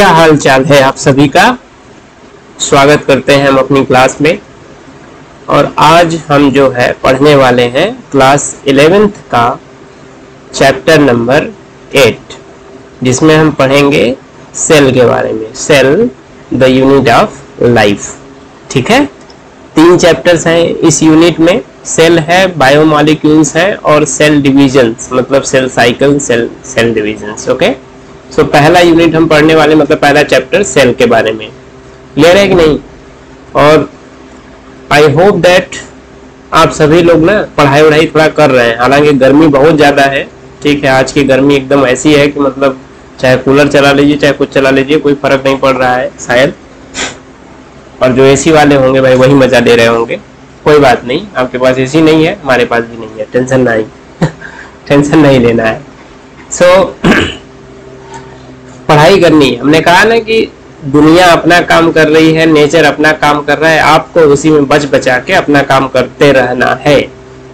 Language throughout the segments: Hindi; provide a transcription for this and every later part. क्या हाल चाल है आप सभी का स्वागत करते हैं हम अपनी क्लास में। और आज हम जो है पढ़ने वाले हैं क्लास 11th का चैप्टर नंबर 8, जिसमें हम पढ़ेंगे सेल के बारे में। Cell the unit of life, ठीक है। 3 चैप्टर्स हैं इस यूनिट में। सेल है, बायोमोलिक्यूल्स है और सेल डिविजन्स, मतलब cell cycle, cell divisions. Okay, so पहला यूनिट हम पढ़ने वाले, मतलब पहला चैप्टर सेल के बारे में। क्लियर है कि नहीं? और आई होप दैट आप सभी लोग ना पढ़ाई वढ़ाई थोड़ा कर रहे हैं। हालांकि गर्मी बहुत ज़्यादा है, ठीक है। आज की गर्मी एकदम ऐसी है कि मतलब चाहे कूलर चला लीजिए चाहे कुछ चला लीजिए, कोई फर्क नहीं पड़ रहा है शायद। और जो एसी वाले होंगे भाई वही मज़ा ले रहे होंगे। कोई बात नहीं, आपके पास एसी नहीं है, हमारे पास भी नहीं है, टेंशन ना ही टेंशन नहीं लेना है। सो पढ़ाई करनी है। हमने कहा ना कि दुनिया अपना काम कर रही है, नेचर अपना काम कर रहा है, आपको उसी में बच बचा के अपना काम करते रहना है।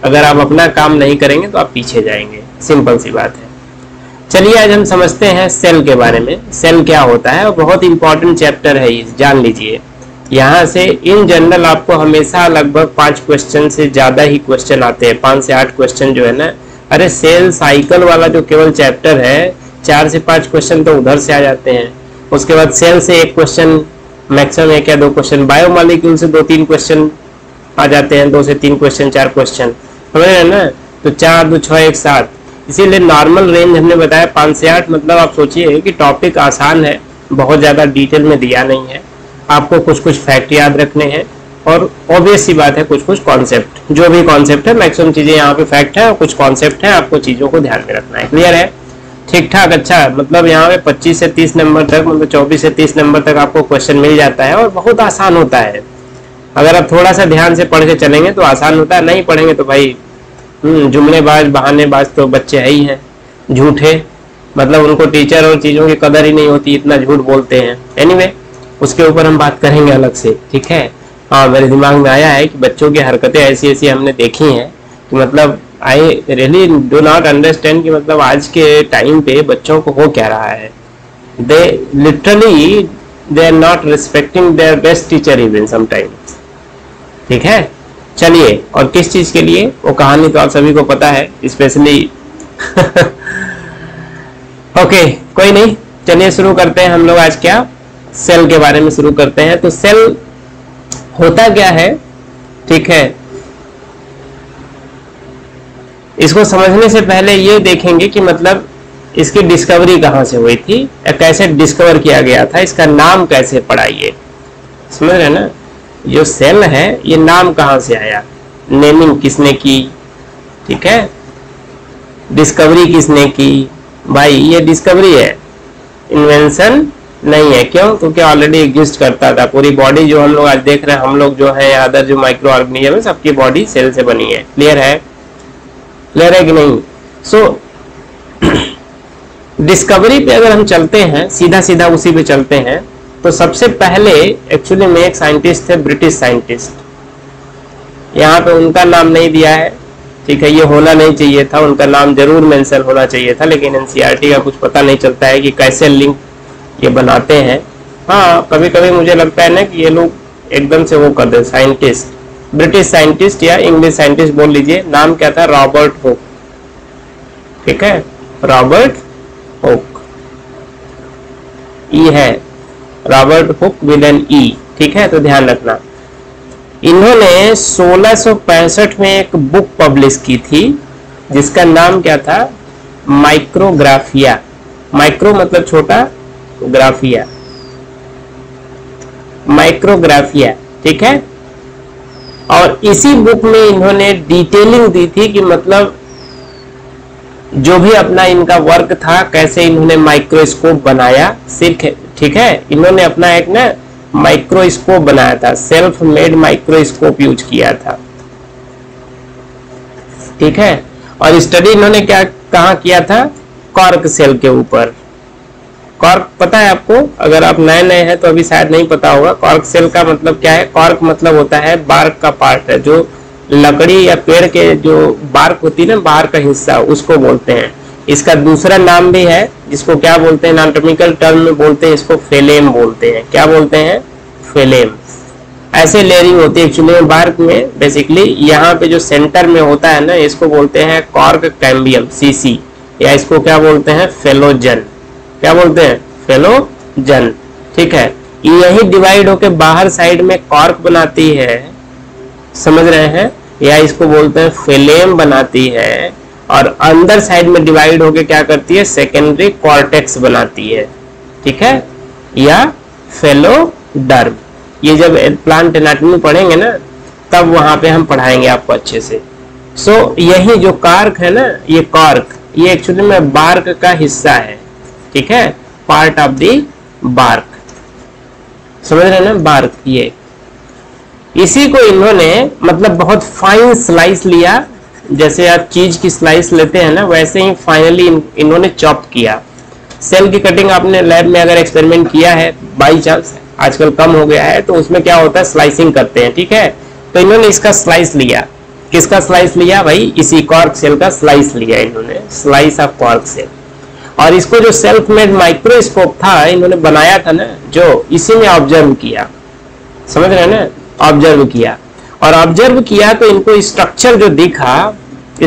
अगर आप अपना काम नहीं करेंगे तो आप पीछे जाएंगे, सिंपल सी बात है। चलिए आज हम समझते हैं सेल के बारे में। सेल क्या होता है, और बहुत इंपॉर्टेंट चैप्टर है ये, जान लीजिए। यहाँ से इन जनरल आपको हमेशा लगभग 5 क्वेश्चन से ज़्यादा ही क्वेश्चन आते हैं, 5 से 8 क्वेश्चन जो है ना। अरे सेल साइकिल वाला जो केवल चैप्टर है, 4 से 5 क्वेश्चन तो उधर से आ जाते हैं। उसके बाद सेल से 1 क्वेश्चन, मैक्सिमम 1 या 2 क्वेश्चन। बायोमॉलिक्यूल से 2-3 क्वेश्चन आ जाते हैं, 2 से 3 क्वेश्चन, 4 क्वेश्चन, समझ रहे हैं ना। तो 4, 2, 6, 1, 7, इसीलिए नॉर्मल रेंज हमने बताया 5 से 8। मतलब आप सोचिए कि टॉपिक आसान है, बहुत ज़्यादा डिटेल में दिया नहीं है। आपको कुछ कुछ फैक्ट याद रखने हैं और ऑब्वियस सी बात है कुछ कुछ कॉन्सेप्ट, जो भी कॉन्सेप्ट है मैक्सिमम चीज़ें यहाँ पे फैक्ट है और कुछ कॉन्सेप्ट है, आपको चीज़ों को ध्यान में रखना है। क्लियर है? ठीक ठाक अच्छा, मतलब यहाँ पे 25 से 30 नंबर तक, मतलब 24 से 30 नंबर तक आपको क्वेश्चन मिल जाता है और बहुत आसान होता है। अगर आप थोड़ा सा ध्यान से पढ़ के चलेंगे तो आसान होता है, नहीं पढ़ेंगे तो भाई जुमलेबाज बहानेबाज तो बच्चे है ही हैं, झूठे, मतलब उनको टीचर और चीज़ों की कदर ही नहीं होती, इतना झूठ बोलते हैं। एनीवे, उसके ऊपर हम बात करेंगे अलग से, ठीक है। हाँ, मेरे दिमाग में आया है कि बच्चों की हरकतें ऐसी ऐसी हमने देखी हैं कि मतलब I really do not understand कि मतलब आज के टाइम पे बच्चों को हो क्या रहा है। They literally they are not respecting their best teacher even sometimes, ठीक है। चलिए, और किस चीज़ के लिए, वो कहानी तो आप सभी को पता है स्पेशली ओके, कोई नहीं, चलिए शुरू करते हैं हम लोग आज क्या सेल के बारे में शुरू करते हैं। तो सेल होता क्या है, ठीक है, इसको समझने से पहले ये देखेंगे कि मतलब इसकी डिस्कवरी कहाँ से हुई थी या कैसे डिस्कवर किया गया था, इसका नाम कैसे पड़ा, ये समझ रहे ना। जो सेल है ये नाम कहाँ से आया, नेमिंग किसने की, ठीक है, डिस्कवरी किसने की। भाई ये डिस्कवरी है, इन्वेंशन नहीं है। क्यों? क्योंकि ऑलरेडी एग्जिस्ट करता था। पूरी बॉडी जो हम लोग आज देख रहे हैं, हम लोग जो है अदर जो माइक्रो ऑर्गेनिज्म है, सबकी बॉडी सेल से बनी है। क्लियर है? क्लियर है कि नहीं? सो डिस्कवरी पे अगर हम चलते हैं, सीधा सीधा उसी पे चलते हैं, तो सबसे पहले एक्चुअली में एक साइंटिस्ट थे, ब्रिटिश साइंटिस्ट। यहाँ पे उनका नाम नहीं दिया है, ठीक है, ये होना नहीं चाहिए था, उनका नाम जरूर मेंशन होना चाहिए था। लेकिन एनसीईआरटी का कुछ पता नहीं चलता है कि कैसे लिंक ये बनाते हैं। हाँ, कभी कभी मुझे लगता है ना कि ये लोग एकदम से वो कर दे। साइंटिस्ट, ब्रिटिश साइंटिस्ट या इंग्लिश साइंटिस्ट बोल लीजिए। नाम क्या था? रॉबर्ट होक, ठीक है, रॉबर्ट होक, ई है, Robert Hooke with an E, ठीक है, तो ध्यान रखना। इन्होंने 1665 में एक बुक पब्लिश की थी जिसका नाम क्या था? माइक्रोग्राफिया। माइक्रो मतलब छोटा, ग्राफिया, माइक्रोग्राफिया, ठीक है। और इसी बुक में इन्होंने डिटेलिंग दी थी कि मतलब जो भी अपना इनका वर्क था, कैसे इन्होंने माइक्रोस्कोप बनाया, ठीक है। इन्होंने अपना एक ना माइक्रोस्कोप बनाया था, सेल्फ मेड माइक्रोस्कोप यूज किया था, ठीक है। और स्टडी इन्होंने क्या कहाँ किया था? कॉर्क सेल के ऊपर। कॉर्क पता है आपको? अगर आप नए नए हैं तो अभी शायद नहीं पता होगा। कॉर्क सेल का मतलब क्या है? कॉर्क मतलब होता है बार्क का पार्ट है, जो लकड़ी या पेड़ के जो बार्क होती है ना, बाहर का हिस्सा, उसको बोलते हैं। इसका दूसरा नाम भी है जिसको क्या बोलते हैं, एनाटॉमिकल टर्म में बोलते हैं इसको फेलेम बोलते हैं। क्या बोलते हैं? फेलेम। ऐसे लेयरिंग होती है एक्चुअली में बार्क में। बेसिकली यहाँ पे जो सेंटर में होता है ना, इसको बोलते हैं कॉर्क कैम्बियम सीसी, या इसको क्या बोलते हैं? फेलोजन। क्या बोलते हैं? फेलोजन। ठीक है, यही डिवाइड होके बाहर साइड में कॉर्क बनाती है, समझ रहे हैं, या इसको बोलते हैं फेलेम बनाती है, और अंदर साइड में डिवाइड होके क्या करती है? सेकेंडरी कॉर्टेक्स बनाती है। ठीक है, या फेलोडर्म। ये जब प्लांट एनाटॉमी पढ़ेंगे ना, तब वहां पे हम पढ़ाएंगे आपको अच्छे से। सो यही जो कॉर्क है ना, ये कॉर्क, ये एक्चुअली में बार्क का हिस्सा है। ठीक है, पार्ट ऑफ दी बार्क, समझ रहे ना, बार्क। ये इसी को इन्होंने मतलब बहुत फाइन स्लाइस लिया, जैसे आप चीज की स्लाइस लेते हैं ना, वैसे ही फाइनली इन्होंने चॉप किया। सेल की कटिंग आपने लैब में अगर एक्सपेरिमेंट किया है बाई चांस, आजकल कम हो गया है, तो उसमें क्या होता है? स्लाइसिंग करते हैं। ठीक है, तो इन्होंने इसका स्लाइस लिया। किसका स्लाइस लिया भाई? इसी कॉर्क सेल का स्लाइस लिया इन्होंने, स्लाइस ऑफ कॉर्क सेल। और इसको जो सेल्फ मेड माइक्रोस्कोप था इन्होंने बनाया था ना, जो इसी में ऑब्जर्व किया, समझ रहे हैं ना, ऑब्जर्व किया। और ऑब्जर्व किया तो इनको स्ट्रक्चर जो दिखा,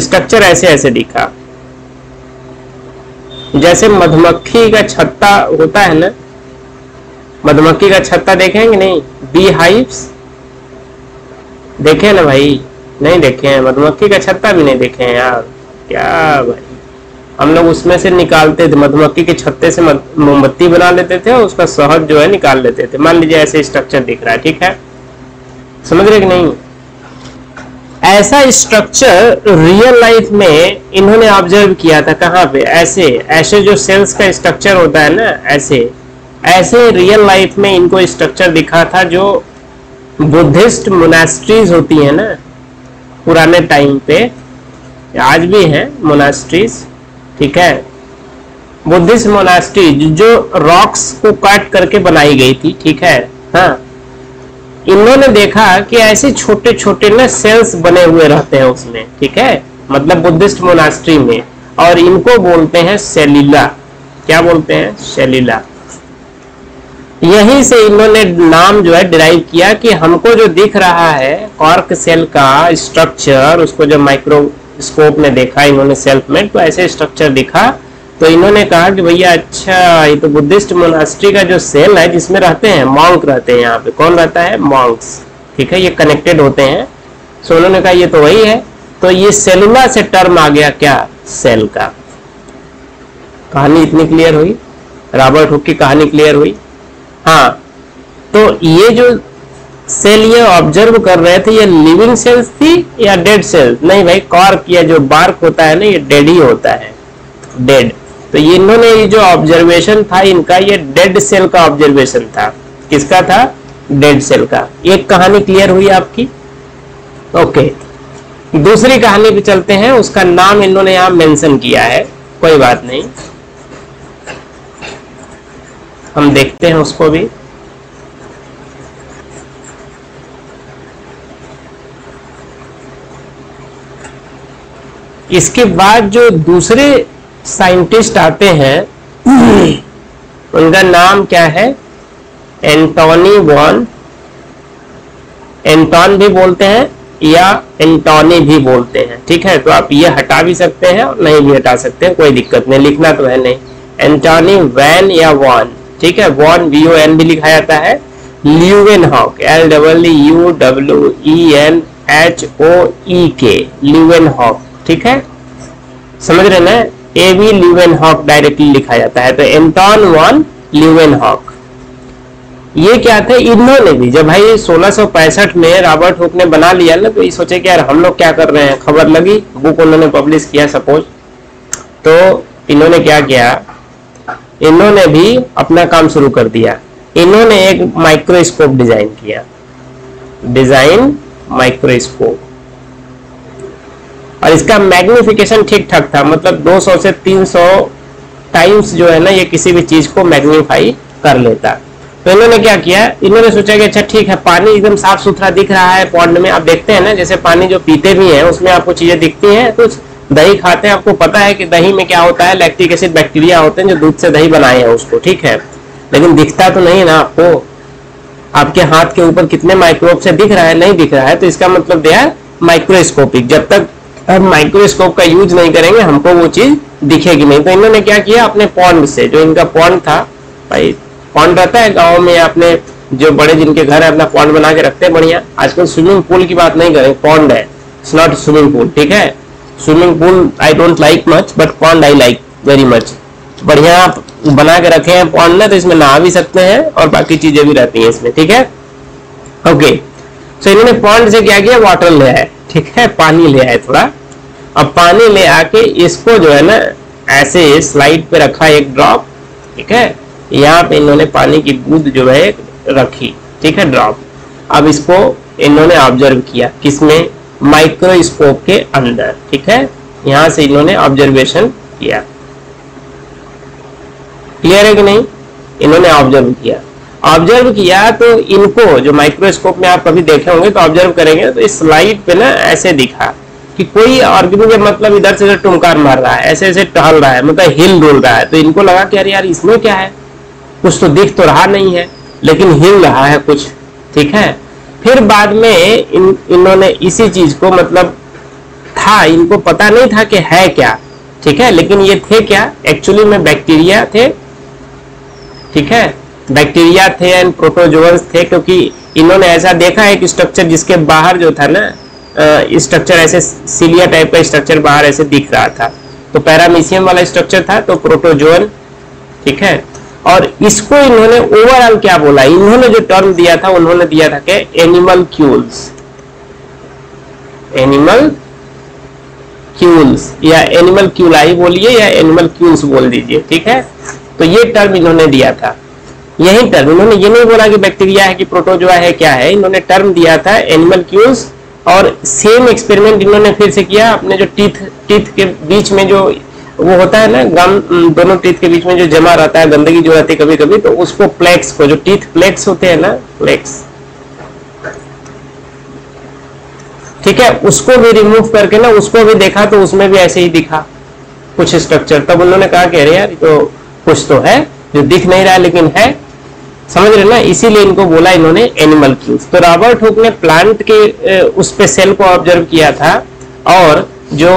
स्ट्रक्चर ऐसे ऐसे दिखा, जैसे मधुमक्खी का छत्ता होता है ना, मधुमक्खी का छत्ता देखेंगे नहीं, बी हाइव्स देखे ना भाई? नहीं देखे हैं, मधुमक्खी का छत्ता भी नहीं देखे हैं यार, क्या भाई। हम लोग उसमें से निकालते थे, मधुमक्खी के छत्ते से मोमबत्ती बना लेते थे और उसका शहद जो है निकाल लेते थे। मान लीजिए ऐसे स्ट्रक्चर दिख रहा है, ठीक है, समझ रहे कि नहीं? ऐसा स्ट्रक्चर रियल लाइफ में इन्होंने ऑब्जर्व किया था। कहाँ पे? ऐसे ऐसे जो सेल्स का स्ट्रक्चर होता है ना, ऐसे ऐसे रियल लाइफ में इनको स्ट्रक्चर दिखा था। जो बुद्धिस्ट मोनास्ट्रीज होती है ना पुराने टाइम पे, आज भी हैं मोनास्ट्रीज, ठीक है, बुद्धिस्ट मोनास्ट्रीज जो रॉक्स को काट करके बनाई गई थी। ठीक है, हाँ, इन्होंने देखा कि ऐसे छोटे छोटे ना सेल्स बने हुए रहते हैं उसमें। ठीक है, मतलब बुद्धिस्ट मोनास्ट्री में, और इनको बोलते हैं सेल्यूला। क्या बोलते हैं? सेल्यूला। यहीं से इन्होंने नाम जो है डिराइव किया कि हमको जो दिख रहा है कॉर्क सेल का स्ट्रक्चर, उसको जब माइक्रोस्कोप में देखा इन्होंने सेल्फ में, तो ऐसे स्ट्रक्चर दिखा। तो इन्होंने कहा कि भैया अच्छा, ये तो बुद्धिस्ट मोनास्ट्री का जो सेल है जिसमें रहते हैं मॉन्क, रहते हैं यहाँ पे। कौन रहता है? मॉन्क्स। ठीक है, ये कनेक्टेड होते हैं। सो उन्होंने कहा ये तो वही है। तो ये सेलुला से टर्म आ गया क्या? सेल का। कहानी इतनी क्लियर हुई? रॉबर्ट हुक की कहानी क्लियर हुई? हाँ, तो ये जो सेल ये ऑब्जर्व कर रहे थे, ये लिविंग सेल्स थी या डेड सेल? नहीं भाई, कॉर्क या जो बार्क होता है ना, ये डेड ही होता है, डेड। तो इन्होंने ये जो ऑब्जर्वेशन था इनका, ये डेड सेल का ऑब्जर्वेशन था। किसका था? डेड सेल का। एक कहानी क्लियर हुई आपकी, ओके। दूसरी कहानी पे चलते हैं, उसका नाम इन्होंने यहाँ मेंशन किया है, कोई बात नहीं, हम देखते हैं उसको भी। इसके बाद जो दूसरे साइंटिस्ट आते हैं, उनका नाम क्या है? एंटोन भी बोलते हैं या एंटोनी भी बोलते हैं। ठीक है, तो आप ये हटा भी सकते हैं और नहीं भी हटा सकते हैं, कोई दिक्कत नहीं, लिखना तो है नहीं। एंटोनी वैन या वॉन, ठीक है, वॉन VON भी लिखा जाता है। Leeuwenhoek LEUWENHOEK, Leeuwenhoek. ठीक है, समझ रहे ना, A.V. ल्यूवेनहॉक डायरेक्टली लिखा जाता है। तो एंटोन वॉन ल्यूवेनहॉक, ये क्या थे? इन्होंने भी जब भाई 1665 में रॉबर्ट हुक ने बना लिया ना, तो ये सोचे कि यार हम लोग क्या कर रहे हैं, खबर लगी, बुक उन्होंने पब्लिश किया सपोज। तो इन्होंने क्या किया, इन्होंने भी अपना काम शुरू कर दिया। इन्होंने एक माइक्रोस्कोप डिजाइन किया, डिजाइन माइक्रोस्कोप, और इसका मैग्निफिकेशन ठीक ठाक था, मतलब 200 से 300 टाइम्स जो है ना, ये किसी भी चीज को मैग्नीफाई कर लेता। तो इन्होंने क्या किया, इन्होंने सोचा कि अच्छा ठीक है, पानी एकदम साफ सुथरा दिख रहा है पॉन्ड में। आप देखते हैं ना, जैसे पानी जो पीते भी हैं उसमें आपको चीजें दिखती हैं, कुछ दही खाते हैं, आपको पता है कि दही में क्या होता है, लैक्टिक एसिड बैक्टीरिया होते हैं जो दूध से दही बनाए हैं उसको, ठीक है, लेकिन दिखता तो नहीं है ना आपको, आपके हाथ के ऊपर कितने माइक्रोब से दिख रहा है, नहीं दिख रहा है, तो इसका मतलब दे आर माइक्रोस्कोपिक। जब तक हम माइक्रोस्कोप का यूज नहीं करेंगे हमको वो चीज दिखेगी नहीं। तो इन्होंने क्या किया, अपने पॉन्ड से, जो इनका पॉन्ड था, भाई पॉन्ड रहता है गाँव में, अपने जो बड़े जिनके घर है अपना पॉन्ड बना के रखते हैं, बढ़िया। आजकल स्विमिंग पूल की बात नहीं करें, पॉन्ड है, इट्स नॉट स्विमिंग पूल, ठीक है। Swimming pool I don't like much but pond I like very much. बढ़िया आप बना के रखे हैं पॉन्ड ना, तो इसमें नहा भी सकते हैं और बाकी चीजें भी रहती हैं इसमें, ठीक है, ओके। तो इन्होंने पॉन्ड से क्या किया, वाटर ले आए, ठीक है, पानी ले आए थोड़ा। अब पानी ले आके इसको जो है ना ऐसे स्लाइड पे रखा एक ड्रॉप, ठीक है, यहाँ पे इन्होंने पानी की बूंद जो है रखी, ठीक है, ड्रॉप। अब इसको इन्होंने ऑब्जर्व किया, किसमें, माइक्रोस्कोप के अंदर, ठीक है, यहां से इन्होंने ऑब्जर्वेशन किया, क्लियर है कि नहीं, इन्होंने ऑब्जर्व किया। ऑब्जर्व किया तो इनको जो माइक्रोस्कोप में आप कभी देखे होंगे तो ऑब्जर्व करेंगे, तो इस स्लाइड पे ना ऐसे दिखा कि कोई ऑर्गेनिज्म मतलब इधर से इधर टुमकार मार रहा है, ऐसे ऐसे टहल रहा है, मतलब हिल डुल रहा है। तो इनको लगा कि अरे यार इसमें क्या है, कुछ तो दिख तो रहा नहीं है लेकिन हिल रहा है कुछ, ठीक है। फिर बाद में इन्होंने इसी चीज को, मतलब था, इनको पता नहीं था कि है क्या, ठीक है, लेकिन ये थे क्या एक्चुअली में, बैक्टीरिया थे, ठीक है, बैक्टीरिया थे एंड प्रोटोजोअर्स थे। क्योंकि इन्होंने ऐसा देखा है कि स्ट्रक्चर जिसके बाहर जो था ना स्ट्रक्चर ऐसे सीलिया टाइप का स्ट्रक्चर बाहर ऐसे दिख रहा था, तो पैरामीशियम वाला स्ट्रक्चर था, तो प्रोटोजोअन, ठीक है। और इसको इन्होंने ओवरऑल क्या बोला, इन्होंने जो टर्म दिया था उन्होंने दिया था कि एनिमलक्यूल्स, एनिमलक्यूल्स या एनिमलक्यूलाई बोलिए या एनिमलक्यूल्स बोल दीजिए, ठीक है। तो ये टर्म इन्होंने दिया था, यही टर्म, इन्होंने ये नहीं बोला कि बैक्टीरिया है कि प्रोटोजोआ है क्या है, इन्होंने टर्म दिया था एनिमलक्यूल्स। और सेम एक्सपेरिमेंट इन्होंने फिर से किया, अपने जो टीथ के बीच में जो वो होता है ना गम, दोनों टीथ के बीच में जो जमा रहता है गंदगी जो रहती है कभी कभी, तो उसको प्लेक्स को, जो टीथ प्लेक्स होते हैं ना, प्लेक्स, ठीक है, उसको भी रिमूव करके ना उसको भी देखा, तो उसमें भी ऐसे ही दिखा कुछ स्ट्रक्चर। तब उन्होंने कहा कि अरे यार तो कुछ तो है जो दिख नहीं रहा लेकिन है, समझ रहे ना, इसीलिए इनको बोला इन्होंने एनिमलक्यूल्स। तो रॉबर्ट हुक ने प्लांट के उस पे सेल को ऑब्जर्व किया था और जो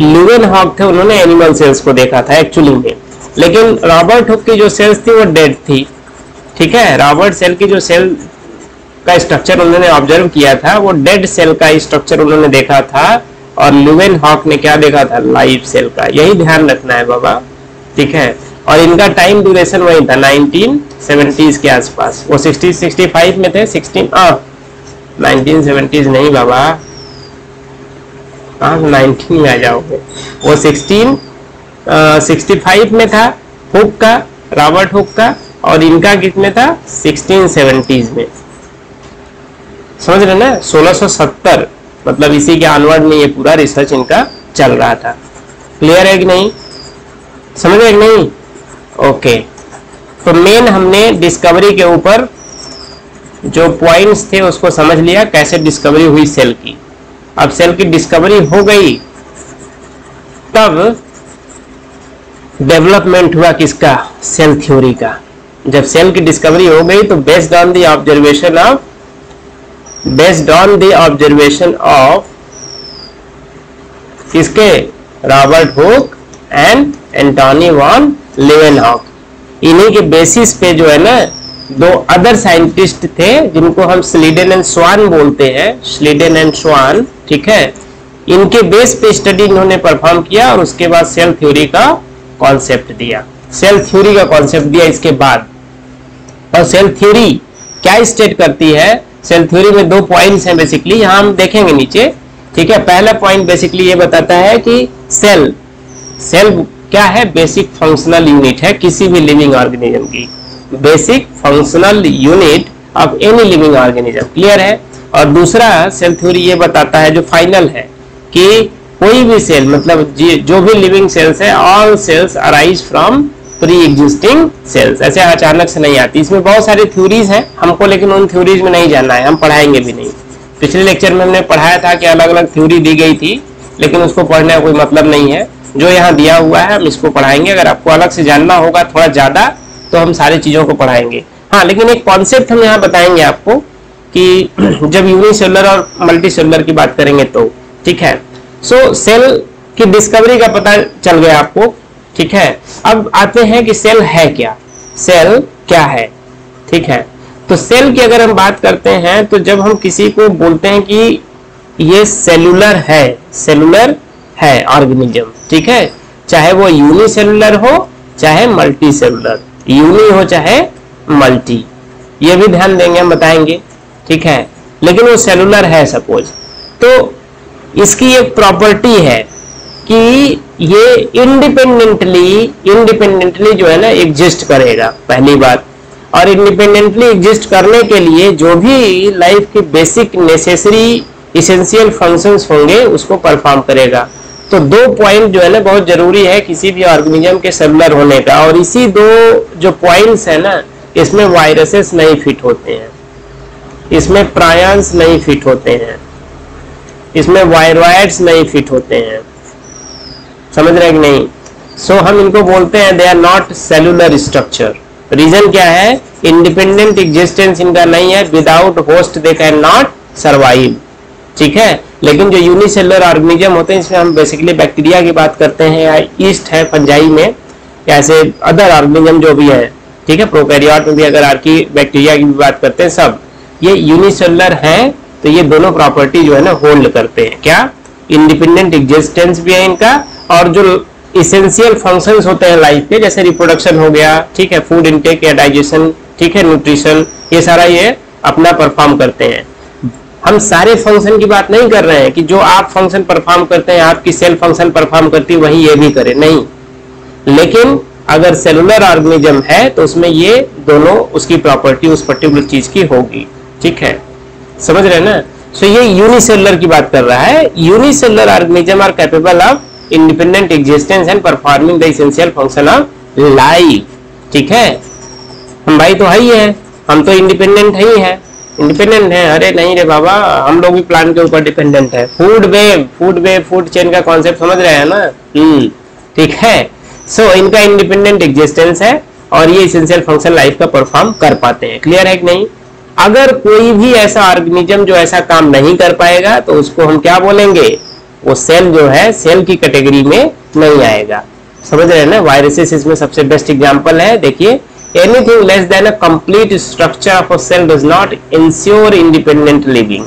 लेवेनहॉक थे उन्होंने एनिमल सेल्स को देखा था एक्चुअली में। लेकिन रॉबर्ट हुक की जो सेल्स थी वो डेड थी, ठीक है, रॉबर्ट सेल की जो सेल का स्ट्रक्चर उन्होंने ऑब्जर्व किया था वो डेड सेल का स्ट्रक्चर उन्होंने देखा था, और लेवेनहॉक ने क्या देखा था, लाइव सेल का। यही ध्यान रखना है बाबा, ठीक है। और इनका टाइम ड्यूरेशन वही था 1970s के आसपास, वो 65 में थे, 1970s नहीं बाबा, 19 में आ जाओगे, वो 65 में था हुक का, रॉबर्ट हुक का, और इनका कितने था 1670s में, समझ रहे ना, 1670, मतलब इसी के आनवर्ड में ये पूरा रिसर्च इनका चल रहा था। क्लियर है कि नहीं, समझ रहे कि नहीं, ओके। तो मेन हमने डिस्कवरी के ऊपर जो पॉइंट्स थे उसको समझ लिया, कैसे डिस्कवरी हुई सेल की। अब सेल की डिस्कवरी हो गई तब डेवलपमेंट हुआ किसका, सेल थ्योरी का। जब सेल की डिस्कवरी हो गई तो based on the observation of किसके, Robert Hooke and Antonie van Leeuwenhoek. इन्हीं के बेसिस पे जो है ना दो अदर साइंटिस्ट थे जिनको हम स्लीडेन एंड स्वान बोलते हैं, स्लीडेन एंड स्वान, ठीक है, इनके बेस पे स्टडी इन्होंने परफॉर्म किया और उसके बाद सेल थ्योरी का कॉन्सेप्ट दिया, सेल थ्योरी का कॉन्सेप्ट दिया इसके बाद। और सेल थ्योरी क्या स्टेट करती है, सेल थ्योरी में दो पॉइंट्स हैं बेसिकली, यहाँ हम देखेंगे नीचे, ठीक है। पहला पॉइंट बेसिकली ये बताता है कि सेल क्या है, बेसिक फंक्शनल यूनिट है किसी भी लिविंग ऑर्गेनिज्म की, basic functional unit of any living organism, clear है। और दूसरा सेल थ्योरी ये बताता है जो फाइनल है कि कोई भी सेल, मतलब जो भी लिविंग सेल्स है, all cells arise from pre existing cells, ऐसे अचानक से नहीं आती। इसमें बहुत सारी थ्योरीज हैं हमको, लेकिन उन थ्योरीज में नहीं जाना है, हम पढ़ाएंगे भी नहीं। पिछले लेक्चर में हमने पढ़ाया था कि अलग अलग थ्योरी दी गई थी, लेकिन उसको पढ़ने का कोई मतलब नहीं है। जो यहाँ दिया हुआ है हम इसको पढ़ाएंगे। अगर आपको अलग से जानना होगा थोड़ा ज़्यादा तो हम सारी चीज़ों को पढ़ाएंगे। हाँ, लेकिन एक कॉन्सेप्ट हम यहाँ बताएंगे आपको कि जब यूनिसेलुलर और मल्टीसेलुलर की बात करेंगे तो ठीक है। सो सेल की डिस्कवरी का पता चल गया आपको, ठीक है। अब आते हैं कि सेल है क्या, सेल क्या है, ठीक है। तो सेल की अगर हम बात करते हैं तो जब हम किसी को बोलते हैं कि ये सेलुलर है ऑर्गेनिज्म, ठीक है, चाहे वो यूनिसेलुलर हो चाहे मल्टीसेलुलर, यूनि हो चाहे मल्टी, ये भी ध्यान देंगे हम बताएंगे, ठीक है। लेकिन वो सेलुलर है सपोज, तो इसकी एक प्रॉपर्टी है कि ये इंडिपेंडेंटली जो है ना एग्जिस्ट करेगा पहली बात, और इंडिपेंडेंटली एग्जिस्ट करने के लिए जो भी लाइफ के बेसिक नेसेसरी इसेंशियल फंक्शंस होंगे उसको परफॉर्म करेगा। तो दो पॉइंट जो है ना बहुत जरूरी है किसी भी ऑर्गेनिज्म के सेलुलर होने का, और इसी दो जो पॉइंट्स है ना इसमें वायरसेस नहीं फिट होते हैं, इसमें प्रायंस नहीं फिट होते हैं, इसमें वायरॉइड्स नहीं फिट होते हैं, समझ रहे कि नहीं। सो हम इनको बोलते हैं they are not cellular structure. Reason क्या है, इंडिपेंडेंट एग्जिस्टेंस इनका नहीं है, without host they can not survive, ठीक है। लेकिन जो यूनिसेलुलर ऑर्गेनिज्म होते हैं इसमें हम बेसिकली बैक्टीरिया की बात करते हैं, या यीस्ट है फंजाई में, ऐसे अदर ऑर्गेनिज्म जो भी है, ठीक है, प्रोकैरियोट में भी अगर आर्की बैक्टीरिया की भी बात करते हैं, सब ये यूनिसेलुलर हैं। तो ये दोनों प्रॉपर्टी जो है ना होल्ड करते हैं, क्या, इंडिपेंडेंट एग्जिस्टेंस भी है इनका, और जो इसेंशियल फंक्शंस होते हैं लाइफ के जैसे रिप्रोडक्शन हो गया, ठीक है, फूड इनटेक या डाइजेशन, ठीक है, न्यूट्रिशन, ये सारा ये अपना परफॉर्म करते हैं। हम सारे फंक्शन की बात नहीं कर रहे हैं कि जो आप फंक्शन परफॉर्म करते हैं आपकी सेल फंक्शन परफॉर्म करती है वही ये भी करे, नहीं। लेकिन अगर सेलुलर ऑर्गेनिज्म है तो उसमें ये दोनों उसकी प्रॉपर्टी उस पर्टिकुलर चीज की होगी, ठीक है, समझ रहे हैं ना। सो ये यूनिसेलुलर की बात कर रहा है। Unicellular organism are capable of independent existence and performing the essential function of life, ठीक है। हम भाई तो है ही है, हम तो इंडिपेंडेंट है ही है, इंडिपेंडेंट है, अरे नहीं रे बाबा, हम लोग भी प्लांट के ऊपर डिपेंडेंट है। फूड वेव फूड चेन का कॉन्सेप्ट समझ रहे हैं ना, ठीक है। सो इनका इंडिपेंडेंट एग्जिस्टेंस है और ये एसेंशियल फंक्शन लाइफ का परफॉर्म कर पाते हैं, क्लियर है कि नहीं। अगर कोई भी ऐसा ऑर्गेनिज्म जो ऐसा काम नहीं कर पाएगा तो उसको हम क्या बोलेंगे, वो सेल जो है सेल की कैटेगरी में नहीं आएगा, समझ रहे हैं ना। वायरसेस इसमें सबसे बेस्ट एग्जांपल है। देखिए, anything less than a complete structure of a cell does not ensure independent living.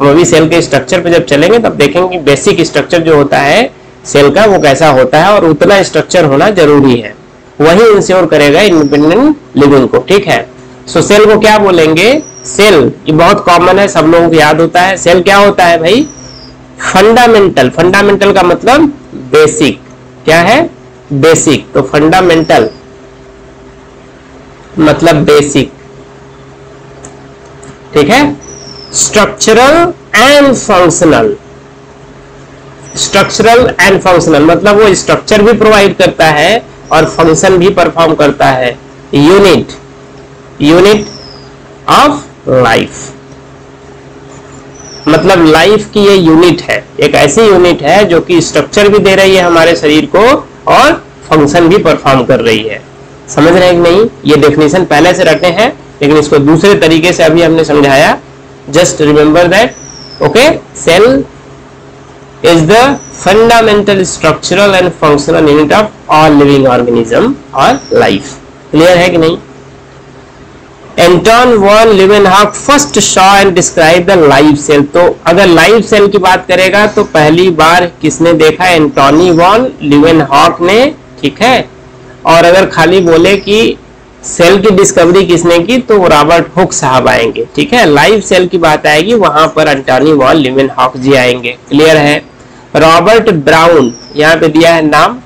हम अभी सेल के स्ट्रक्चर पर जब चलेंगे तब देखेंगे कि बेसिक स्ट्रक्चर जो होता है सेल का वो कैसा होता है, और उतना स्ट्रक्चर होना जरूरी है, वही इंश्योर करेगा इंडिपेंडेंट लिविंग को, ठीक है। सो सेल को क्या बोलेंगे, सेल ये बहुत कॉमन है, सब लोगों को याद होता है। सेल क्या होता है भाई, फंडामेंटल का मतलब बेसिक, क्या है बेसिक, तो फंडामेंटल मतलब बेसिक, ठीक है। स्ट्रक्चरल एंड फंक्शनल मतलब वो स्ट्रक्चर भी प्रोवाइड करता है और फंक्शन भी परफॉर्म करता है। यूनिट ऑफ लाइफ मतलब लाइफ की ये यूनिट है, एक ऐसी यूनिट है जो कि स्ट्रक्चर भी दे रही है हमारे शरीर को और फंक्शन भी परफॉर्म कर रही है, समझ रहे हैं कि नहीं। ये डेफिनेशन पहले से रटे हैं लेकिन इसको दूसरे तरीके से अभी हमने समझाया। Just remember that, okay. Cell is the fundamental structural and functional unit of all living organism और लाइफ, क्लियर है कि नहीं। Anton van Leeuwenhoek first saw and describe the life cell. तो अगर लाइफ सेल की बात करेगा तो पहली बार किसने देखा, एंटोनी वॉन ल्यूवेनहॉक ने, ठीक है। और अगर खाली बोले कि सेल की डिस्कवरी किसने की तो रॉबर्ट हुक साहब आएंगे, ठीक है। लाइफ सेल की बात आएगी वहां पर एंटोनी वॉन ल्यूवेनहॉक जी आएंगे, क्लियर है। रॉबर्ट ब्राउन, यहाँ पे दिया है नाम,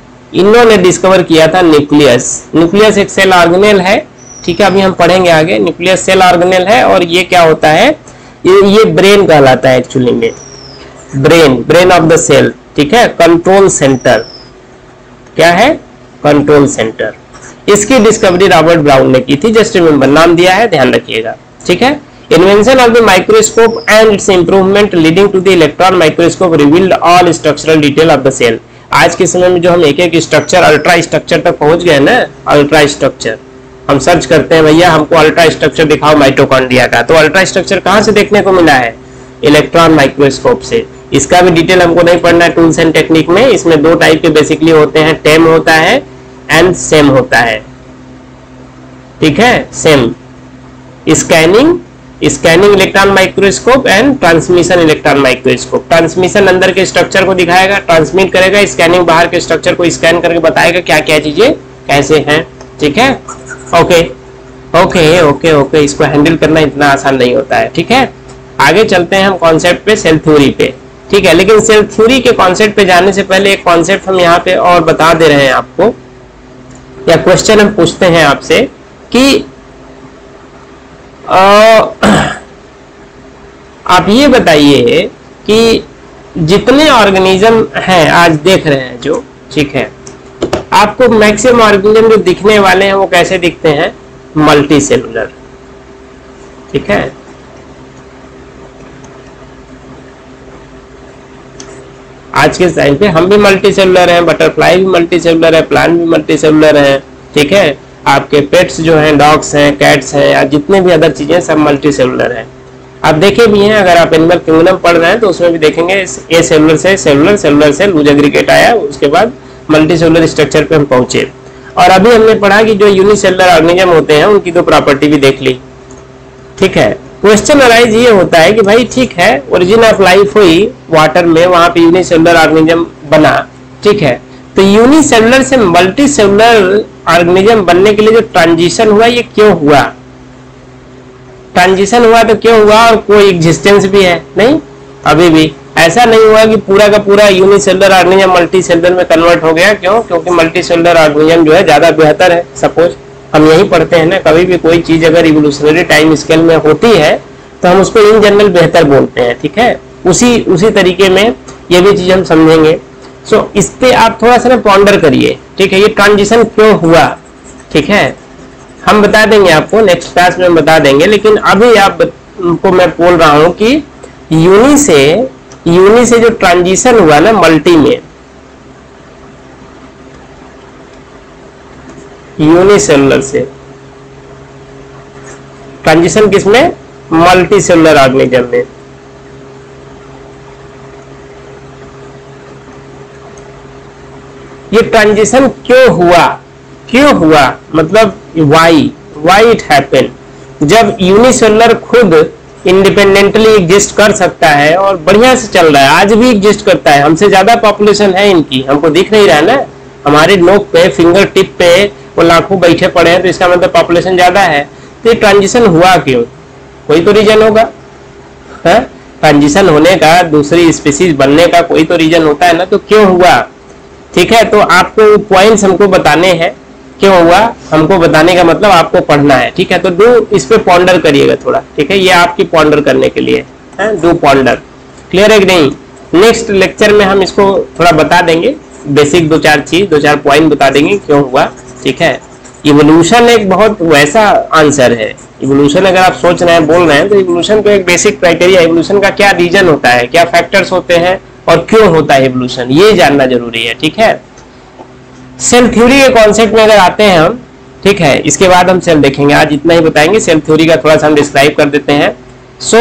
इन्होंने डिस्कवर किया था न्यूक्लियस। न्यूक्लियस एक सेल ऑर्गेनेल है, ठीक है, अभी हम पढ़ेंगे आगे। न्यूक्लियस सेल ऑर्गेनेल है और ये क्या होता है, ये ब्रेन कहलाता है एक्चुअली में, ब्रेन ऑफ द सेल, ठीक है, कंट्रोल सेंटर, क्या है कंट्रोल सेंटर। इसकी डिस्कवरी रॉबर्ट ब्राउन ने की थी, जस्ट रिमेंबर, नाम दिया है ध्यान रखिएगा, ठीक है। Invention of the microscope and its improvement leading to the electron microscope revealed all structural detail of the cell. आज के समय में जो हम एक एक स्ट्रक्चर अल्ट्रा स्ट्रक्चर तक पहुंच गए ना, अल्ट्रा स्ट्रक्चर हम सर्च करते हैं भैया हमको अल्ट्रा स्ट्रक्चर दिखाओ माइटोकॉन्ड्रिया का, तो अल्ट्रा स्ट्रक्चर कहाँ से देखने को मिला है? इलेक्ट्रॉन माइक्रोस्कोप से। इसका भी डिटेल हमको नहीं पढ़ना है टूल्स एंड टेक्निक में। इसमें दो टाइप के बेसिकली होते हैं, टेम होता है एंड सेम होता है, ठीक है। SEM scanning electron microscope and transmission electron microscope. Transmission अंदर के स्ट्रक्चर को दिखाएगा, ट्रांसमिट करेगा, स्कैनिंग बाहर के स्ट्रक्चर को स्कैन करके बताएगा क्या क्या चीजें कैसे हैं, ठीक है। ओके ओके ओके ओके, इसको हैंडल करना इतना आसान नहीं होता है, ठीक है। आगे चलते हैं हम कॉन्सेप्ट पे, सेल थ्योरी पे, ठीक है। लेकिन सेल थ्योरी के कॉन्सेप्ट पे जाने से पहले एक कॉन्सेप्ट हम यहाँ पे और बता दे रहे हैं आपको, या क्वेश्चन हम पूछते हैं आपसे कि आप ये बताइए कि जितने ऑर्गेनिज्म हैं आज देख रहे हैं जो, ठीक है, आपको मैक्सिमम ऑर्गेनिज्म जो दिखने वाले हैं वो कैसे दिखते हैं? मल्टी सेलुलर, ठीक है। आज के टाइम पे हम भी मल्टी सेलुलर हैं, बटरफ्लाई भी मल्टी सेलुलर है, प्लांट भी मल्टी सेलुलर है, ठीक है। आपके पेट्स जो हैं, डॉग्स हैं, कैट्स हैं, या जितने भी अदर चीजें सब मल्टी सेलुलर हैं। आप देखे भी हैं, अगर आप एनिमल किंगडम पढ़ रहे हैं तो उसमें भी देखेंगे ए सेलुलर से सेलुलर, सेलुलर से लूज एग्रीगेट आया, उसके बाद मल्टी सेलुलर स्ट्रक्चर पे हम पहुंचे। और अभी हमने पढ़ा कि जो यूनिसेलुलर ऑर्गेनिज्म होते हैं उनकी दो प्रॉपर्टी भी देख ली, ठीक है। क्वेश्चन अराइज ये होता है कि भाई ठीक है, ओरिजिन ऑफ लाइफ हुई वाटर में, वहां पे यूनिसेलुलर ऑर्गेनिज्म बना, ठीक है। तो यूनिसेलुलर से मल्टीसेलुलर ऑर्गेनिज्म बनने के लिए जो ट्रांजिशन हुआ ये क्यों हुआ? ट्रांजिशन हुआ तो क्यों हुआ? और कोई एग्जिस्टेंस भी है नहीं, अभी भी ऐसा नहीं हुआ कि पूरा का पूरा यूनिसेलुलर ऑर्गेनिज्म मल्टीसेलुलर में कन्वर्ट हो गया। क्यों? क्योंकि मल्टीसेलुलर ऑर्गेनिज्म जो है ज्यादा बेहतर है। सपोज हम यही पढ़ते हैं ना, कभी भी कोई चीज अगर इवोल्यूशनरी टाइम स्केल में होती है तो हम उसको इन जनरल बेहतर बोलते हैं, ठीक है। उसी तरीके में ये भी चीज हम समझेंगे। सो इस पे आप थोड़ा सा ना पॉन्डर करिए, ठीक है, ये ट्रांजिशन क्यों हुआ, ठीक है। हम बता देंगे आपको नेक्स्ट क्लास में, हम बता देंगे। लेकिन अभी आपको मैं बोल रहा हूँ कि यूनि से जो ट्रांजिशन हुआ ना मल्टी में, यूनिसेलुलर से ट्रांजिशन किसमें? मल्टीसेलुलर ऑर्गेनिज्म में। ये ट्रांजिशन क्यों हुआ मतलब वाई इट हैपन। जब यूनिसेलुलर खुद इंडिपेंडेंटली एग्जिस्ट कर सकता है और बढ़िया से चल रहा है, आज भी एग्जिस्ट करता है, हमसे ज्यादा पॉपुलेशन है इनकी, हमको दिख नहीं रहा है ना, हमारे नोक पे फिंगर टिप पे वो लाखों बैठे पड़े हैं, तो इसका मतलब पॉपुलेशन ज्यादा है। तो ये ट्रांजिशन हुआ क्यों? कोई तो रीजन होगा, है ट्रांजिशन होने का, दूसरी स्पीसीज बनने का कोई तो रीजन होता है ना, तो क्यों हुआ, ठीक है। तो आपको पॉइंट्स हमको बताने हैं, क्यों हुआ हमको बताने का मतलब आपको पढ़ना है, ठीक है। तो डू इस पे पॉन्डर करिएगा थोड़ा, ठीक है, ये आपकी पॉन्डर करने के लिए है, डू पॉन्डर। क्लियर है कि नहीं? नेक्स्ट लेक्चर में हम इसको थोड़ा बता देंगे, बेसिक दो चार पॉइंट बता देंगे क्यों हुआ, ठीक है। इवोल्यूशन एक बहुत वैसा आंसर है, इवोल्यूशन अगर आप सोच रहे हैं बोल रहे हैं तो इवोल्यूशन तो एक बेसिक क्राइटेरिया, इवोल्यूशन का क्या रीजन होता है, क्या फैक्टर्स होते हैं और क्यों होता है इवोल्यूशन, ये जानना जरूरी है, ठीक है। सेल थ्योरी के कॉन्सेप्ट में अगर आते हैं हम, ठीक है, इसके बाद हम सेल देखेंगे, आज इतना ही बताएंगे। सेल थ्योरी का थोड़ा सा हम डिस्क्राइब कर देते हैं। सो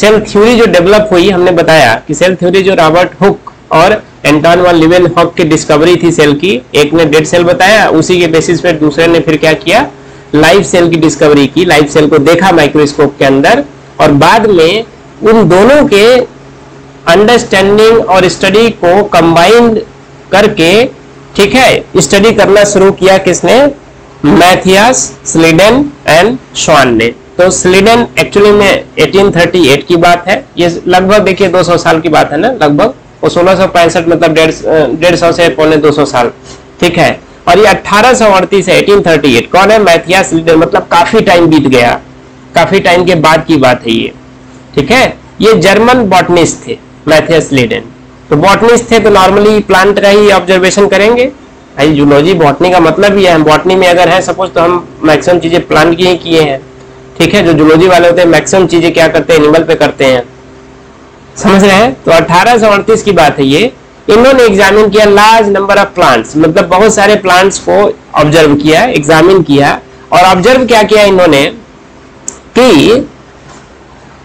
सेल थ्योरी जो डेवलप हुई, हमने बताया कि सेल थ्योरी जो रॉबर्ट हुक और एंटोन वन लीवेनहॉक की डिस्कवरी थी सेल की, एक ने डेड सेल बताया, उसी के बेसिस पे दूसरे ने फिर क्या किया, लाइव सेल की डिस्कवरी की, लाइव सेल को देखा माइक्रोस्कोप के अंदर, और बाद में उन दोनों के अंडरस्टैंडिंग और स्टडी को कंबाइंड करके, ठीक है, स्टडी करना शुरू किया किसने? मैथियास, स्लीडन एंड श्वान ने। तो स्लीडन एक्चुअली में 1838 की बात है, ये लगभग देखिए 200 साल की बात है ना, लगभग 1665 मतलब 150 से 250 साल, ठीक है। और ये 1838 से 1838 कौन है? मैथियास स्लीडन, मतलब काफी टाइम बीत गया, काफी टाइम के बाद की बात है ये, ठीक है। ये जर्मन बॉटनिस्ट थे मैथियास स्लीडन, तो बॉटनिस्ट थे तो नॉर्मली प्लांट का ही ऑब्जर्वेशन करेंगे भाई, जूलॉजी बॉटनी का मतलब ही है, हम बॉटनी में अगर है सपोज तो हम मैक्सिमम चीजें प्लांट की ही किए हैं, ठीक है, जो जूलॉजी वाले होते हैं मैक्सिमम चीजें क्या करते हैं एनिमल पे करते हैं, समझ रहे हैं। तो 1838 की बात है ये, इन्होंने एग्जामिन किया लार्ज नंबर ऑफ प्लांट्स, मतलब बहुत सारे प्लांट्स को ऑब्जर्व किया, एग्जामिन किया, और ऑब्जर्व क्या किया इन्होंने कि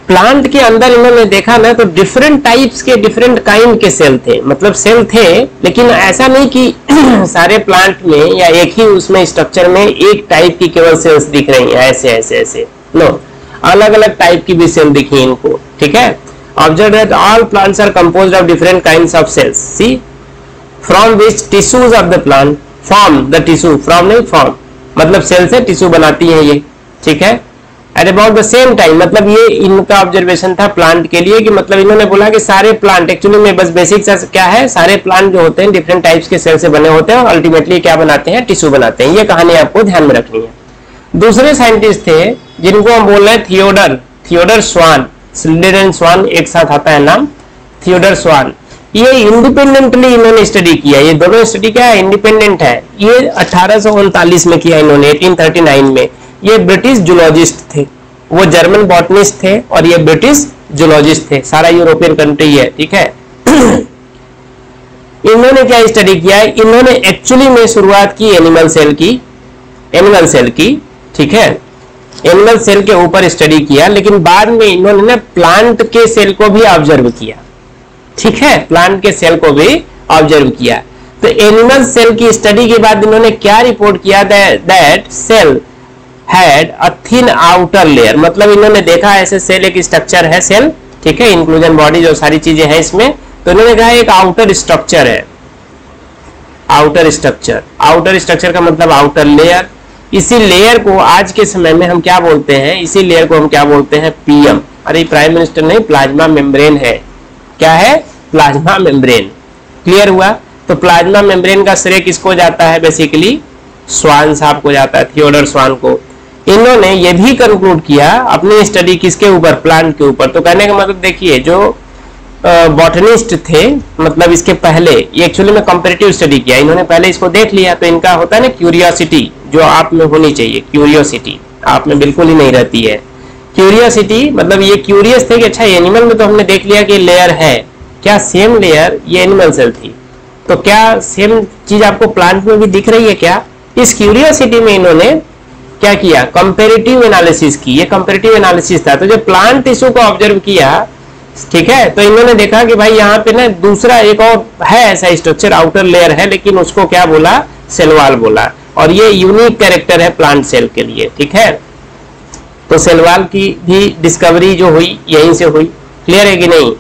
प्लांट के अंदर इन्होंने देखा ना तो डिफरेंट टाइप्स के डिफरेंट काइंड के सेल थे, मतलब सेल थे लेकिन ऐसा नहीं कि सारे प्लांट में या एक ही उसमें स्ट्रक्चर में एक टाइप की केवल सेल्स दिख रही हैं, ऐसे ऐसे ऐसे नो, अलग अलग टाइप की भी सेल दिखी इनको, ठीक है। Observe that all plants are composed of different kinds of cells, see from which tissues of the plant form the tissue, from नहीं फॉर्म मतलब सेल से टिश्यू बनाती है ये, ठीक है। At about the same time, मतलब ये इनका ऑब्जर्वेशन था प्लांट के लिए कि मतलब इन्होंने बोला कि सारे प्लांट एक्चुअली में बस बेसिक क्या है, सारे प्लांट जो होते हैं डिफरेंट टाइप्स के सेल से बने होते हैं और अल्टीमेटली क्या बनाते हैं टिश्यू बनाते हैं। ये कहानी आपको ध्यान में रखनी है। दूसरे साइंटिस्ट थे जिनको हम बोल रहे हैं Theodore Schwann, Schleiden and Schwann एक साथ आता है नाम, थियोडर श्वान। ये इंडिपेंडेंटली इन्होंने स्टडी किया, ये दोनों स्टडी क्या है इंडिपेंडेंट है। ये 1839 में किया इन्होंने, 1839 में। ये ब्रिटिश जूलॉजिस्ट थे, वो जर्मन बॉटनिस्ट थे और ये ब्रिटिश जूलॉजिस्ट थे, सारा यूरोपियन कंट्री है, ठीक है। इन्होंने क्या स्टडी किया है, इन्होंने एक्चुअली में शुरुआत की एनिमल सेल की, ठीक है, एनिमल सेल के ऊपर स्टडी किया, लेकिन बाद में इन्होंने ना प्लांट के सेल को भी ऑब्जर्व किया, ठीक है, प्लांट के सेल को भी ऑब्जर्व किया। तो एनिमल सेल की स्टडी के बाद इन्होंने क्या रिपोर्ट किया, that cell had a thin outer layer, मतलब इन्होंने देखा ऐसे सेल एक स्ट्रक्चर है सेल, ठीक है, इंक्लूजन बॉडी जो सारी चीजें हैं इसमें, तो इन्होंने कहा एक आउटर स्ट्रक्चर है, आउटर स्ट्रक्चर का मतलब आउटर लेयर। इसी लेयर को आज के समय में हम क्या बोलते हैं, इसी लेयर को हम क्या बोलते हैं पीएम, अरे प्राइम मिनिस्टर नहीं, प्लाज्मा मेम्ब्रेन है, क्या है प्लाज्मा मेम्ब्रेन, क्लियर हुआ। तो प्लाज्मा मेम्ब्रेन का श्रेय किसको जाता है, बेसिकली श्वान साहब को जाता है, थियोडर श्वान को। इन्होंने ये भी कंक्लूड किया अपनी स्टडी किसके ऊपर, प्लांट के ऊपर। तो कहने का मतलब देखिए जो बॉटनिस्ट थे, मतलब इसके पहले ये एक्चुअली में कंपैरेटिव स्टडी किया, इन्होंने पहले इसको देख लिया, तो इनका होता है ना क्यूरियोसिटी, जो आप में होनी चाहिए, क्यूरियोसिटी आप में बिल्कुल ही नहीं रहती है। क्यूरियोसिटी मतलब ये क्यूरियस थे कि अच्छा एनिमल में तो हमने देख लिया कि लेयर है, क्या सेम लेयर ये एनिमल सेल थी, तो क्या सेम चीज आपको प्लांट में भी दिख रही है क्या। इस क्यूरियोसिटी में इन्होंने क्या किया, कंपैरेटिव एनालिसिस की, ये कंपैरेटिव एनालिसिस था। तो जब प्लांट टिश्यू को ऑब्जर्व किया, ठीक है, तो इन्होंने देखा कि भाई यहाँ पे ना दूसरा एक और है ऐसा स्ट्रक्चर, आउटर लेयर है, लेकिन उसको क्या बोला सेलवाल बोला, और ये यूनिक कैरेक्टर है प्लांट सेल के लिए, ठीक है। तो सेलवाल की भी डिस्कवरी जो हुई यहीं से हुई, क्लियर है कि नहीं।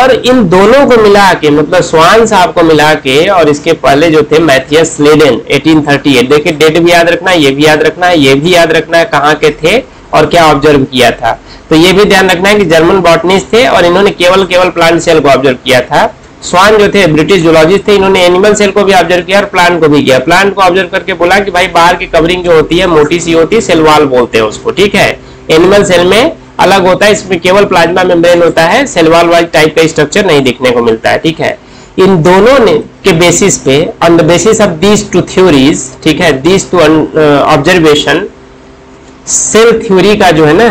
और इन दोनों को मिला के, मतलब श्वान साहब को मिला के और इसके पहले जो थे मैथियस स्लेडन 1838, देखिए डेट भी याद रखना है, ये भी याद रखना है, ये भी याद रखना है कहाँ के थे और क्या ऑब्जर्व किया था। तो ये भी ध्यान रखना है कि जर्मन बॉटनिस्ट थे और इन्होंने केवल प्लांट सेल को ऑब्जर्व किया था। श्वान जो थे ब्रिटिश जूलॉजिस्ट थे, इन्होंने एनिमल सेल को भी ऑब्जर्व किया और प्लांट को भी किया। प्लांट को ऑब्जर्व करके बोला कि भाई बाहर की कवरिंग जो होती है मोटी सी होती है, सेलवाल बोलते हैं उसको, ठीक है, एनिमल सेल में अलग होता है, इसमें केवल प्लाज्मा मेम्ब्रेन होता है, सेलवाल वाइज टाइप का स्ट्रक्चर नहीं देखने को मिलता है, ठीक है। इन दोनों ने के बेसिस पे, on the basis of these two theories, ठीक है, these two observation, cell theory का जो है ना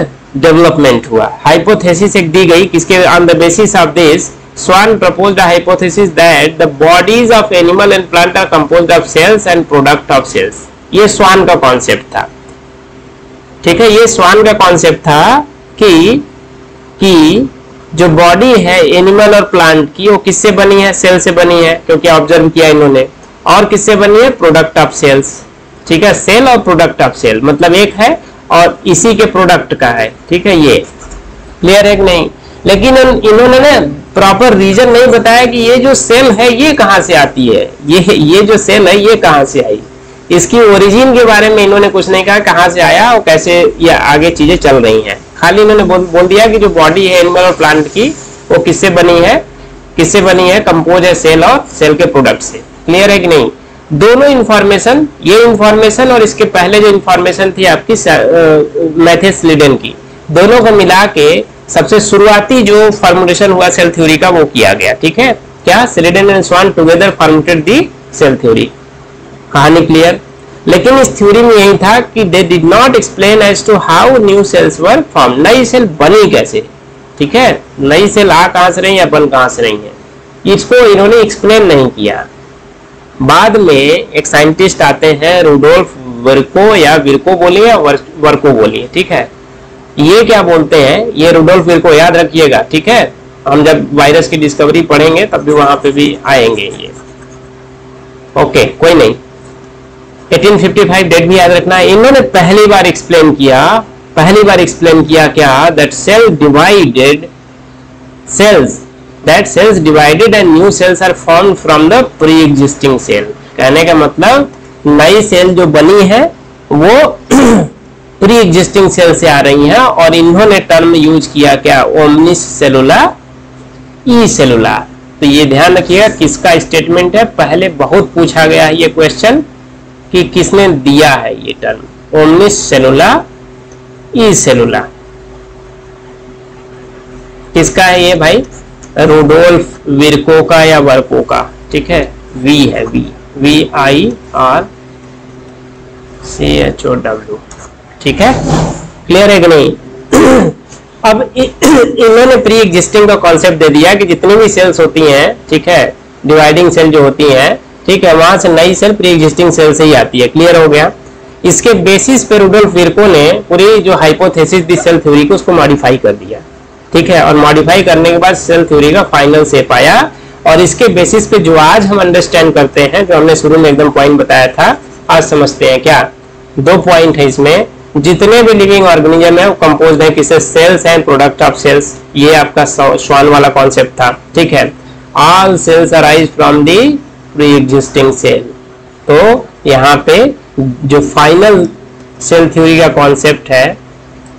डेवलपमेंट हुआ। हाइपोथेसिस एक दी गई किसके, on the basis of this Schwann proposed a hypothesis that the bodies of animal and plant are composed of cells and product of cells. ये स्वान का कॉन्सेप्ट था, ठीक है, ये स्वान का कॉन्सेप्ट था कि जो बॉडी है एनिमल और प्लांट की वो किससे बनी है, सेल से बनी है, क्योंकि ऑब्जर्व किया इन्होंने, और किससे बनी है प्रोडक्ट ऑफ सेल्स, ठीक है, सेल और प्रोडक्ट ऑफ सेल मतलब एक है और इसी के प्रोडक्ट का है, ठीक है, ये क्लियर है कि नहीं। लेकिन इन्होंने ना प्रॉपर रीजन नहीं बताया कि ये जो सेल है ये कहाँ से आती है, ये जो सेल है ये कहाँ से आई, इसकी ओरिजिन के बारे में इन्होंने कुछ नहीं कहा, कहाँ से आया और कैसे ये आगे चीजें चल रही हैं। खाली इन्होंने बोल दिया कि जो बॉडी है एनिमल और प्लांट की वो किससे बनी है कंपोज है सेल और सेल के प्रोडक्ट से, क्लियर है कि नहीं। दोनों इन्फॉर्मेशन, ये इन्फॉर्मेशन और इसके पहले जो इन्फॉर्मेशन थी आपकी मैथियस स्लेडन की, दोनों को मिला के सबसे शुरुआती जो फॉर्मुलेशन हुआ सेल थ्योरी का वो किया गया, ठीक है, क्या Schleiden and Schwann together formulated the cell theory. कहानी क्लियर। लेकिन इस थ्योरी में यही था कि they did not explain as to how new cells were formed, नई सेल बनी कैसे, ठीक है, नई सेल आ कहाँ से रही है, बन कहाँ से रही है, इसको इन्होंने एक्सप्लेन नहीं किया। बाद में एक साइंटिस्ट आते हैं रूडोल्फ वर्को, या विर्को बोलिए वर्को बोलिए, ठीक है, ये क्या बोलते हैं, ये रूडोल्फ विर्को याद रखिएगा, ठीक है, हम जब वायरस की डिस्कवरी पढ़ेंगे तब भी वहां पे भी आएंगे ये, ओके कोई नहीं। 1855 डेट भी याद रखना है। इन्होंने पहली बार एक्सप्लेन किया क्या, that cells divided and new cells are formed from the pre existing cell. कहने का मतलब नई सेल जो बनी है वो प्री एग्जिस्टिंग सेल से आ रही है, और इन्होंने टर्म यूज किया क्या, ओमनिस सेलुला ई सेलुला। तो ये ध्यान रखिएगा किसका स्टेटमेंट है, पहले बहुत पूछा गया है ये क्वेश्चन कि किसने दिया है ये टर्म ओमनिस सेलुला ई सेलुला, किसका है ये भाई, रूडोल्फ विर्को का या वर्को का, ठीक है VIRCHOW, ठीक है, क्लियर है कि नहीं। अब इन्होंने प्री एग्जिस्टिंग का कॉन्सेप्ट दे दिया कि जितनी भी सेल्स होती हैं, ठीक है, डिवाइडिंग सेल जो होती हैं, ठीक है, वहां से नई सेल प्री एग्जिस्टिंग सेल से ही आती है, क्लियर हो गया। इसके बेसिस पे रूडोल्फ विर्को ने पूरी जो हाइपोथेसिस दी सेल थ्योरी को, उसको मॉडिफाई कर दिया, ठीक है, और मॉडिफाई करने के बाद सेल थ्योरी का फाइनल शेप आया, और इसके बेसिस पे जो आज हम अंडरस्टैंड करते हैं, जो हमने शुरू में एकदम पॉइंट बताया था, आज समझते हैं क्या, दो पॉइंट है इसमें, जितने भी लिविंग ऑर्गेनिज्म है वो कंपोज्ड है किससे, cells and product of cells, ये आपका श्वान वाला कॉन्सेप्ट था, ठीक है, all cells arise from the pre existing cell. तो यहाँ पे जो फाइनल सेल थ्योरी का कॉन्सेप्ट है,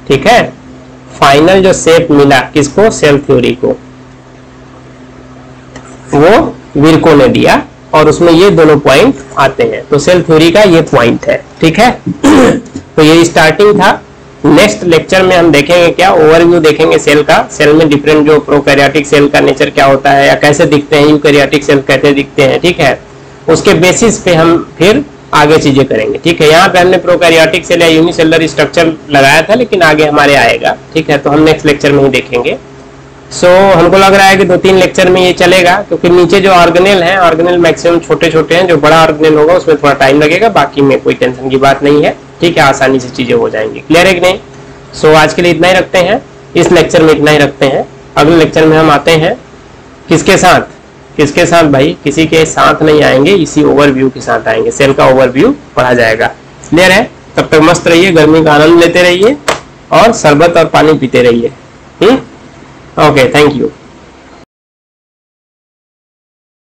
ठीक है, फाइनल जो शेप मिला किसको, सेल थ्योरी को, वो विर्को ने दिया, और उसमें ये दोनों पॉइंट आते हैं। तो सेल थ्योरी का ये पॉइंट है, ठीक है। तो ये स्टार्टिंग था। नेक्स्ट लेक्चर में हम देखेंगे क्या, ओवरव्यू देखेंगे सेल का, सेल में डिफरेंट जो प्रोकैरियोटिक सेल का नेचर क्या होता है, या कैसे दिखते हैं, यूकैरियोटिक सेल कैसे दिखते हैं, ठीक है, उसके बेसिस पे हम फिर आगे चीजें करेंगे, ठीक है। यहाँ पे हमने प्रोकैरियोटिक सेल या यूनिसेलर स्ट्रक्चर लगाया था, लेकिन आगे हमारे आएगा, ठीक है, तो हम नेक्स्ट लेक्चर में ही देखेंगे। सो हमको लग रहा है कि 2-3 लेक्चर में ये चलेगा, क्योंकि नीचे जो ऑर्गेनेल है, ऑर्गेनेल मैक्सिमम छोटे छोटे हैं, जो बड़ा ऑर्गेनेल होगा उसमें थोड़ा टाइम लगेगा, बाकी में कोई टेंशन की बात नहीं है, ठीक है, आसानी से चीजें हो जाएंगी, क्लियर है कि नहीं। सो आज के लिए इतना ही रखते हैं, इस लेक्चर में इतना ही रखते हैं, अगले लेक्चर में हम आते हैं किसके साथ, किसके साथ भाई, किसी के साथ नहीं आएंगे, इसी ओवरव्यू के साथ आएंगे, सेल का ओवरव्यू पढ़ा जाएगा, क्लियर है। तब तक मस्त रहिए, गर्मी का आनंद लेते रहिए, और शरबत और पानी पीते रहिए, ओके, थैंक यू।